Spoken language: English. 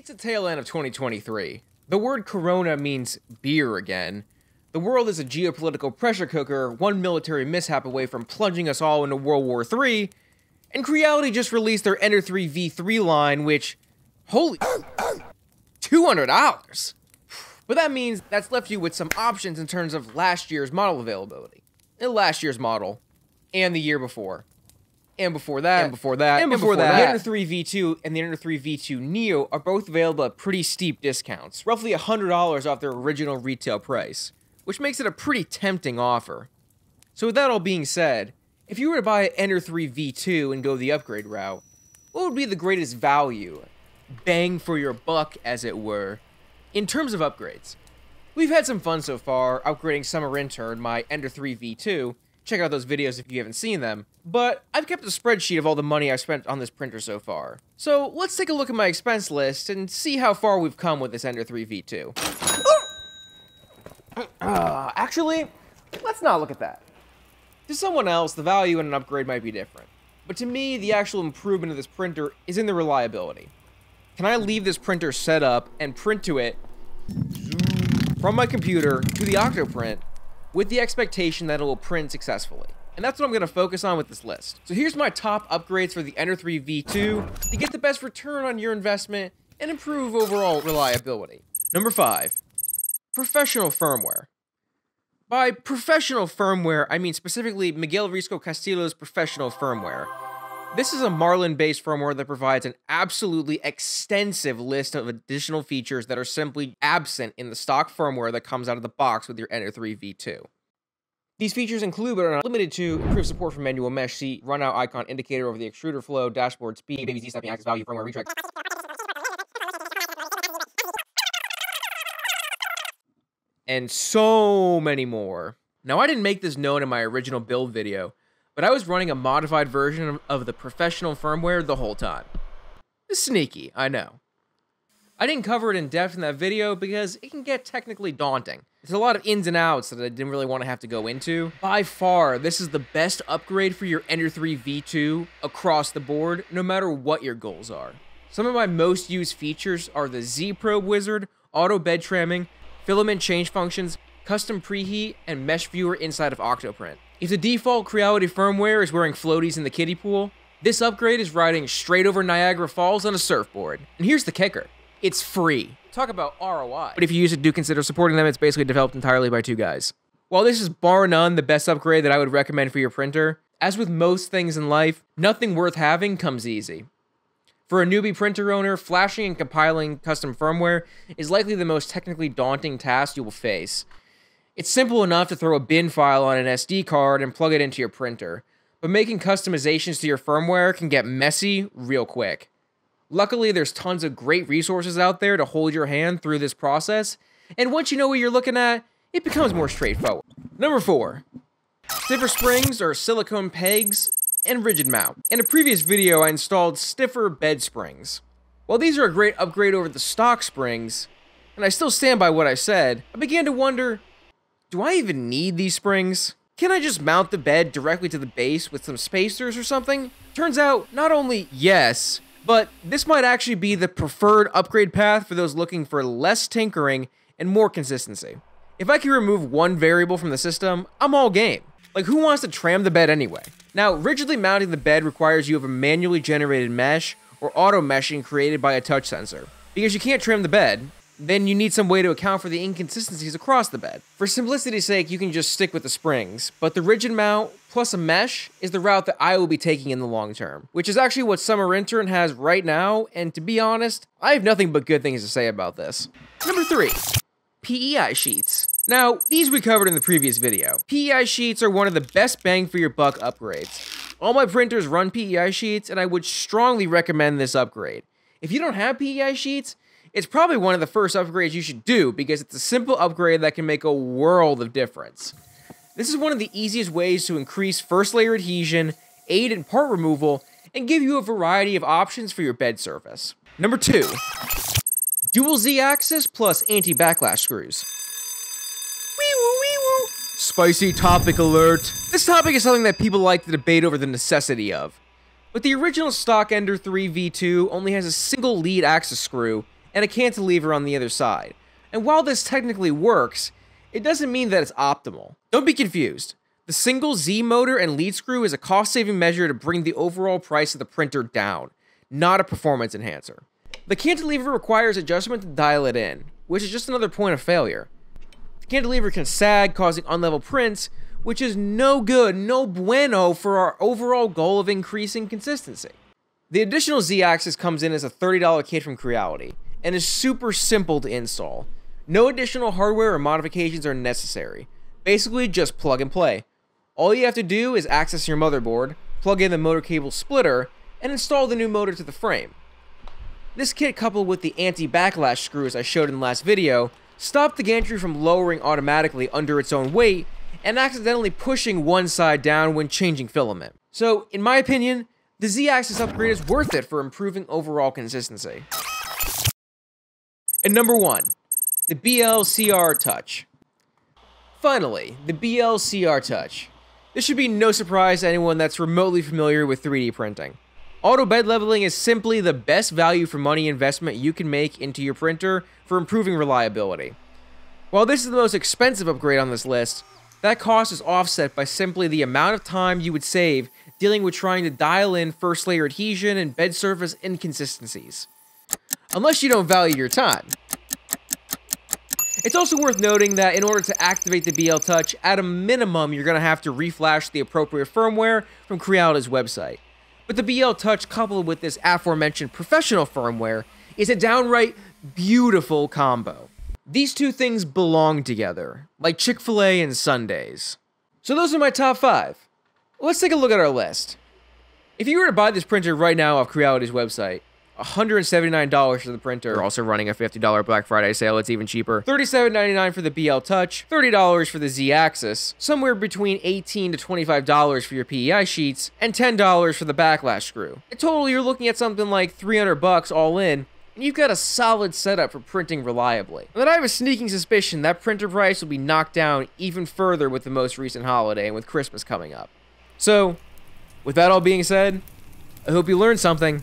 It's the tail end of 2023. The word corona means beer again. The world is a geopolitical pressure cooker, one military mishap away from plunging us all into World War III, and Creality just released their Ender 3 V2 line, which, holy $200. But that means that's left you with some options in terms of last year's model availability. And last year's model, and the year before. And before that, and before that, and before that. The Ender 3 V2 and the Ender 3 V2 Neo are both available at pretty steep discounts, roughly $100 off their original retail price, which makes it a pretty tempting offer. So with that all being said, if you were to buy an Ender 3 V2 and go the upgrade route, what would be the greatest value, bang for your buck as it were, in terms of upgrades? We've had some fun so far upgrading Summer Intern, my Ender 3 V2, check out those videos if you haven't seen them, but I've kept a spreadsheet of all the money I've spent on this printer so far. So let's take a look at my expense list and see how far we've come with this Ender 3 V2. Actually, let's not look at that. To someone else, the value in an upgrade might be different, but to me, the actual improvement of this printer is in the reliability. Can I leave this printer set up and print to it from my computer to the Octoprint with the expectation that it will print successfully? And that's what I'm going to focus on with this list. So here's my top upgrades for the Ender 3 V2 to get the best return on your investment and improve overall reliability. Number 5, professional firmware. By professional firmware, I mean specifically Miguel Risco Castillo's professional firmware. This is a Marlin-based firmware that provides an absolutely extensive list of additional features that are simply absent in the stock firmware that comes out of the box with your Ender 3 V2. These features include, but are not limited to, improved support for manual mesh seat, runout icon indicator over the extruder flow, dashboard speed, baby Z stepping axis value, firmware retract. And so many more. Now, I didn't make this known in my original build video, but I was running a modified version of the professional firmware the whole time. It's sneaky, I know. I didn't cover it in depth in that video because it can get technically daunting. There's a lot of ins and outs that I didn't really want to have to go into. By far, this is the best upgrade for your Ender 3 V2 across the board, no matter what your goals are. Some of my most used features are the Z-Probe Wizard, auto bed tramming, filament change functions, custom preheat, and mesh viewer inside of Octoprint. If the default Creality firmware is wearing floaties in the kiddie pool, this upgrade is riding straight over Niagara Falls on a surfboard. And here's the kicker, it's free. Talk about ROI. But if you use it, do consider supporting them. It's basically developed entirely by two guys. While this is bar none the best upgrade that I would recommend for your printer, as with most things in life, nothing worth having comes easy. For a newbie printer owner, flashing and compiling custom firmware is likely the most technically daunting task you will face. It's simple enough to throw a bin file on an SD card and plug it into your printer, but making customizations to your firmware can get messy real quick. Luckily, there's tons of great resources out there to hold your hand through this process, and once you know what you're looking at, it becomes more straightforward. Number 4, stiffer springs or silicone pegs and rigid mount. In a previous video, I installed stiffer bed springs. While these are a great upgrade over the stock springs, and I still stand by what I said, I began to wonder, do I even need these springs? Can I just mount the bed directly to the base with some spacers or something? Turns out, not only yes, but this might actually be the preferred upgrade path for those looking for less tinkering and more consistency. If I can remove one variable from the system, I'm all game. Like, who wants to tram the bed anyway? Now, rigidly mounting the bed requires you have a manually generated mesh or auto meshing created by a touch sensor. Because you can't trim the bed, then you need some way to account for the inconsistencies across the bed. For simplicity's sake, you can just stick with the springs, but the rigid mount plus a mesh is the route that I will be taking in the long term, which is actually what Summer Intern has right now, and to be honest, I have nothing but good things to say about this. Number 3, PEI sheets. Now, these we covered in the previous video. PEI sheets are one of the best bang for your buck upgrades. All my printers run PEI sheets, and I would strongly recommend this upgrade. If you don't have PEI sheets, it's probably one of the first upgrades you should do because it's a simple upgrade that can make a world of difference. This is one of the easiest ways to increase first layer adhesion, aid in part removal, and give you a variety of options for your bed surface. Number 2, dual Z-axis plus anti-backlash screws. Wee-woo, wee-woo. Spicy topic alert. This topic is something that people like to debate over the necessity of, but the original stock Ender 3 V2 only has a single lead axis screw, and a cantilever on the other side. And while this technically works, it doesn't mean that it's optimal. Don't be confused. The single Z motor and lead screw is a cost-saving measure to bring the overall price of the printer down, not a performance enhancer. The cantilever requires adjustment to dial it in, which is just another point of failure. The cantilever can sag, causing unlevel prints, which is no good, no bueno for our overall goal of increasing consistency. The additional Z-axis comes in as a $30 kit from Creality, and is super simple to install. No additional hardware or modifications are necessary. Basically, just plug and play. All you have to do is access your motherboard, plug in the motor cable splitter, and install the new motor to the frame. This kit, coupled with the anti-backlash screws I showed in the last video, stopped the gantry from lowering automatically under its own weight and accidentally pushing one side down when changing filament. So, in my opinion, the Z-axis upgrade is worth it for improving overall consistency. And number one, the BLTouch. Finally, the BLTouch. This should be no surprise to anyone that's remotely familiar with 3D printing. Auto bed leveling is simply the best value for money investment you can make into your printer for improving reliability. While this is the most expensive upgrade on this list, that cost is offset by simply the amount of time you would save dealing with trying to dial in first layer adhesion and bed surface inconsistencies. Unless you don't value your time. It's also worth noting that in order to activate the BLTouch, at a minimum, you're going to have to reflash the appropriate firmware from Creality's website. But the BLTouch, coupled with this aforementioned professional firmware, is a downright beautiful combo. These two things belong together, like Chick-fil-A and Sundays. So those are my top 5. Let's take a look at our list. If you were to buy this printer right now off Creality's website, $179 for the printer. We're also running a $50 Black Friday sale, it's even cheaper. $37.99 for the BLTouch, $30 for the Z-axis, somewhere between $18 to $25 for your PEI sheets, and $10 for the backlash screw. In total, you're looking at something like $300 all in, and you've got a solid setup for printing reliably. And then I have a sneaking suspicion that printer price will be knocked down even further with the most recent holiday and with Christmas coming up. So, with that all being said, I hope you learned something,